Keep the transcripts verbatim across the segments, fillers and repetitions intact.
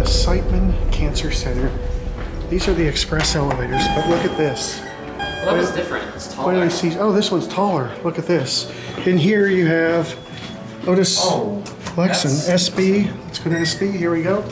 the Siteman Cancer Center. These are the express elevators, but look at this. Well, that was different. It's taller. See, oh, this one's taller. Look at this. In here you have Otis, oh, Lexan, S B. Let's go to S B. Here we go.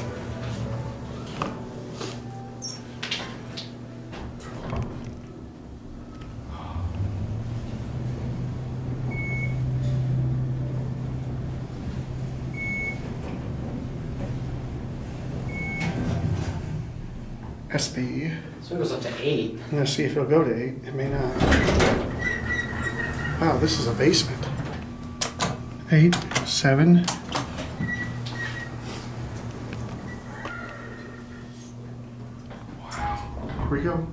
S B. So it goes up to eight. I'm going to see if it'll go to eight. It may not. Wow, this is a basement. Eight, seven. Wow. Here we go.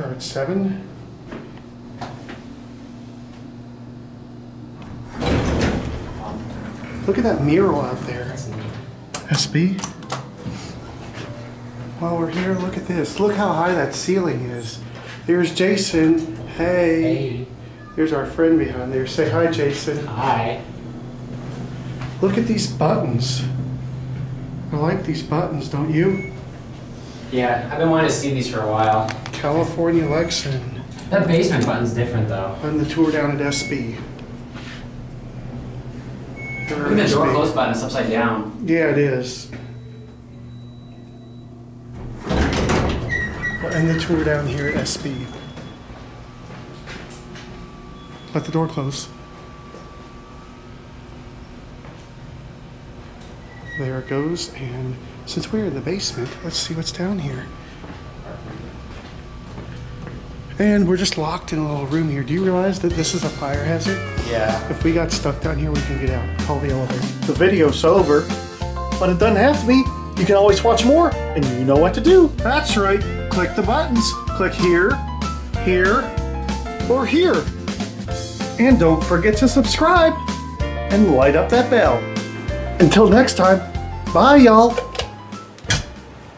At seven. Look at that mural out there. S B. While we're here, look at this. Look how high that ceiling is. There's Jason. Hey. Hey. There's our friend behind there. Say hi, Jason. Hi. Look at these buttons. I like these buttons, don't you? Yeah, I've been wanting to see these for a while. California Lexan. That basement button's different though. On the tour down at S B. Even the door close button is upside down. Yeah, it is. And the tour down here at S B. Let the door close. There it goes, and since we're in the basement, let's see what's down here. And we're just locked in a little room here. Do you realize that this is a fire hazard? Yeah. If we got stuck down here, we can get out. Call the elevator. The video's over, but it doesn't have to be. You can always watch more, and you know what to do. That's right. Click the buttons. Click here, here, or here. And don't forget to subscribe and light up that bell. Until next time, bye y'all.